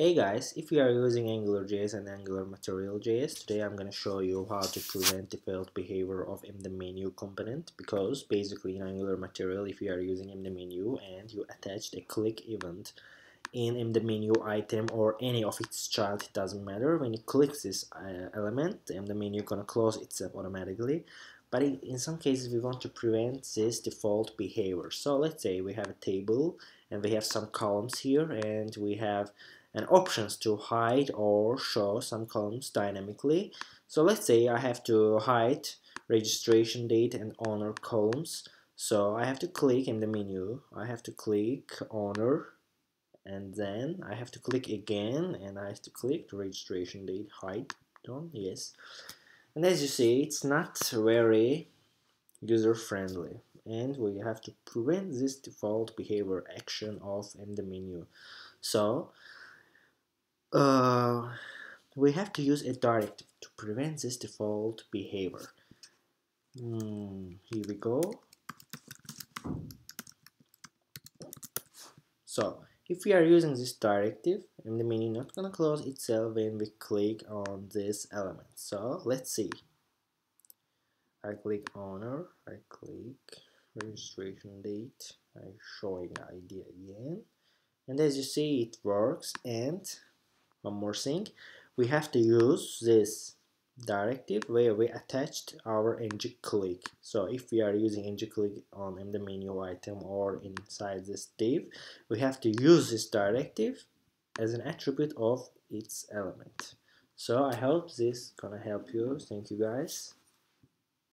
Hey guys, if you are using Angular JS and Angular Material JS, today I'm going to show you how to prevent default behavior of MD Menu component, because basically in Angular Material, if you are using MD Menu and you attached a click event in MD Menu item or any of its child, it doesn't matter, when it clicks this element, MD Menu gonna close itself automatically. But in some cases we want to prevent this default behavior. So let's say we have a table and we have some columns here, and we have an options to hide or show some columns dynamically. So let's say I have to hide registration date and owner columns. So I have to click in the menu, I have to click owner, and then I have to click again, and I have to click registration date, hide, done, yes. And as you see, it's not very user-friendly, and we have to prevent this default behavior action of MD Menu. So we have to use a directive to prevent this default behavior. Here we go. So if we are using this directive, MD Menu not gonna close itself when we click on this element. So let's see. I click owner, I click registration date, I showing ID again, and as you see it works. And one more thing, we have to use this directive where we attached our ng-click. So if we are using ng-click on MD Menu item or inside this div, we have to use this directive as an attribute of its element. So I hope this gonna help you. Thank you guys.